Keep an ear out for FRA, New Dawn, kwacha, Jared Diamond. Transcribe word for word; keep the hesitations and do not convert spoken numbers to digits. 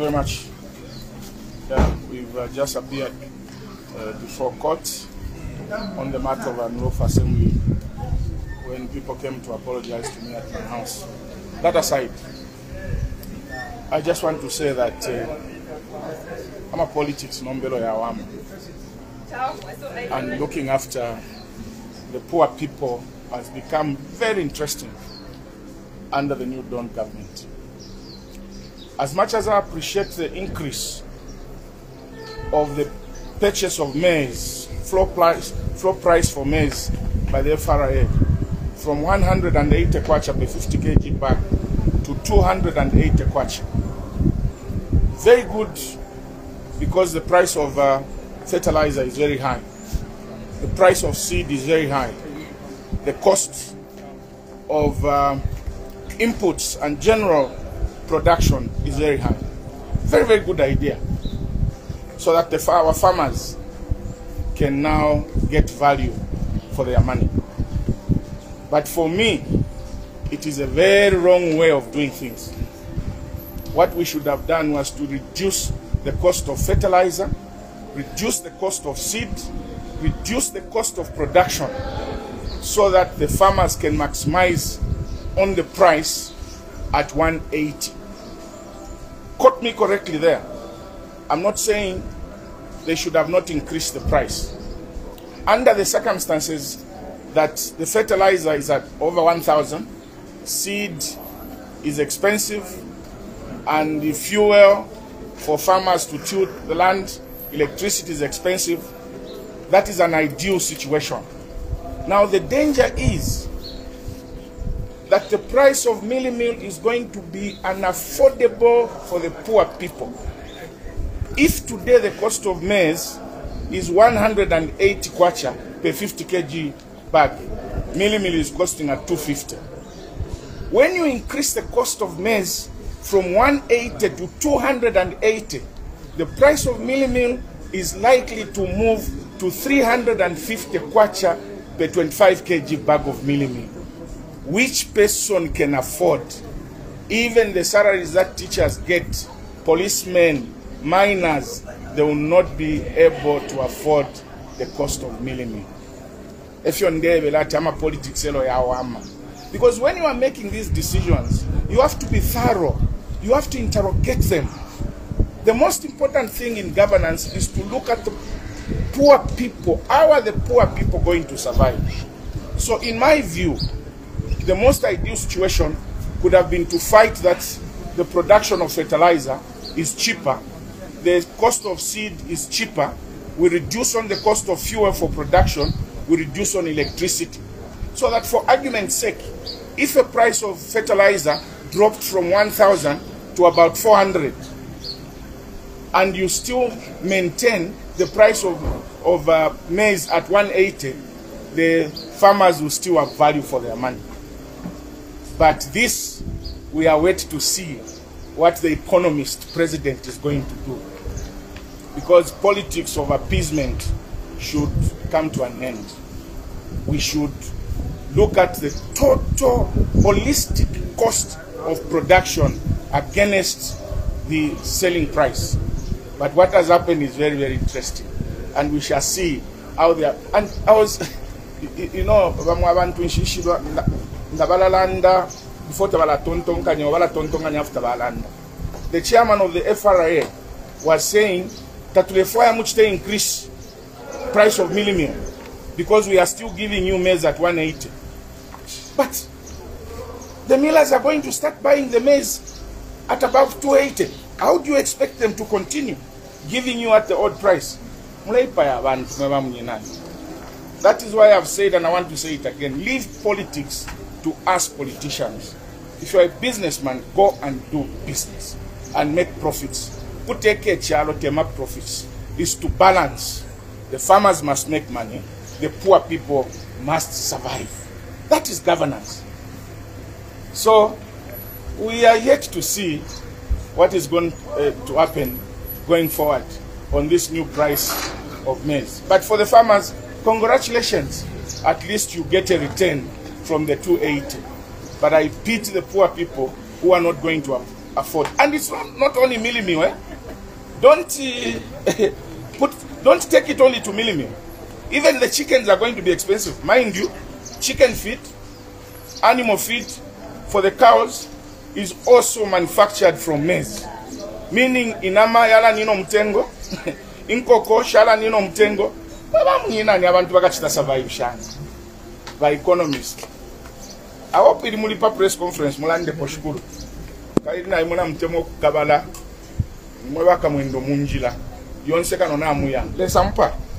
you very much. Yeah, we've uh, just appeared uh, before court on the matter of an oath assembly when people came to apologize to me at my house. That aside, I just want to say that uh, I'm a politics non-belawam and looking after the poor people has become very interesting under the New Dawn government. As much as I appreciate the increase of the purchase of maize, floor price, floor price for maize by the F R A, from one hundred eighty kwacha per fifty kilograms bag to two hundred eighty kwacha. Very good, because the price of uh, fertilizer is very high. The price of seed is very high. The cost of uh, inputs and general production is very high. Very, very good idea. So that the, our farmers can now get value for their money. But for me, it is a very wrong way of doing things. What we should have done was to reduce the cost of fertilizer, reduce the cost of seed, reduce the cost of production, so that the farmers can maximize on the price at one eighty. Quote me correctly there. I'm not saying they should have not increased the price. Under the circumstances that the fertilizer is at over one thousand, seed is expensive, and the fuel for farmers to till the land, electricity is expensive, that is an ideal situation. Now the danger is that the price of mealy meal is going to be unaffordable for the poor people. If today the cost of maize is one hundred eighty kwacha per fifty kilograms bag, mealy meal is costing at two fifty. When you increase the cost of maize from one eighty to two hundred eighty, the price of mealy meal is likely to move to three hundred fifty kwacha per twenty-five kilograms bag of mealy meal. Which person can afford? Even the salaries that teachers get, policemen, miners, they will not be able to afford the cost of mealy meal. Because when you are making these decisions, you have to be thorough. You have to interrogate them. The most important thing in governance is to look at the poor people. How are the poor people going to survive? So in my view, the most ideal situation could have been to fight that the production of fertilizer is cheaper, the cost of seed is cheaper, we reduce on the cost of fuel for production, we reduce on electricity. So that for argument's sake, if a price of fertilizer dropped from one thousand to about four hundred, and you still maintain the price of, of uh, maize at one eighty, the farmers will still have value for their money. But this, we are waiting to see what the economist president is going to do, because politics of appeasement should come to an end. We should look at the total holistic cost of production against the selling price. But what has happened is very, very interesting, and we shall see how they are. And I was, you know, the chairman of the F R A was saying that to the fire much they increase price of mealy meal because we are still giving you maize at one eighty. But the millers are going to start buying the maize at above two eighty. How do you expect them to continue giving you at the odd price? That is why I've said, and I want to say it again, leave politics to us politicians. If you are a businessman, go and do business and make profits. Put a make profits is to balance. The farmers must make money. The poor people must survive. That is governance. So we are yet to see what is going uh, to happen going forward on this new price of maize. But for the farmers, congratulations. At least you get a return from the two eighty. But I pity the poor people who are not going to have afford. And it's not, not only millimeter. Eh? Don't uh, put, don't take it only to millimeter. Even the chickens are going to be expensive, mind you. Chicken feed, animal feed for the cows is also manufactured from maize. Meaning inama yala nino mtengo, inkoko shala nino mtengo. Baba mnina ni abantu bakachita survive shana. By economists. I hope it mulipa press conference mulande poshukuru. Kaidina imuna mtemo kabala. Mwebaka mwendo munjila. Yonseka nona amuya. Lesampa.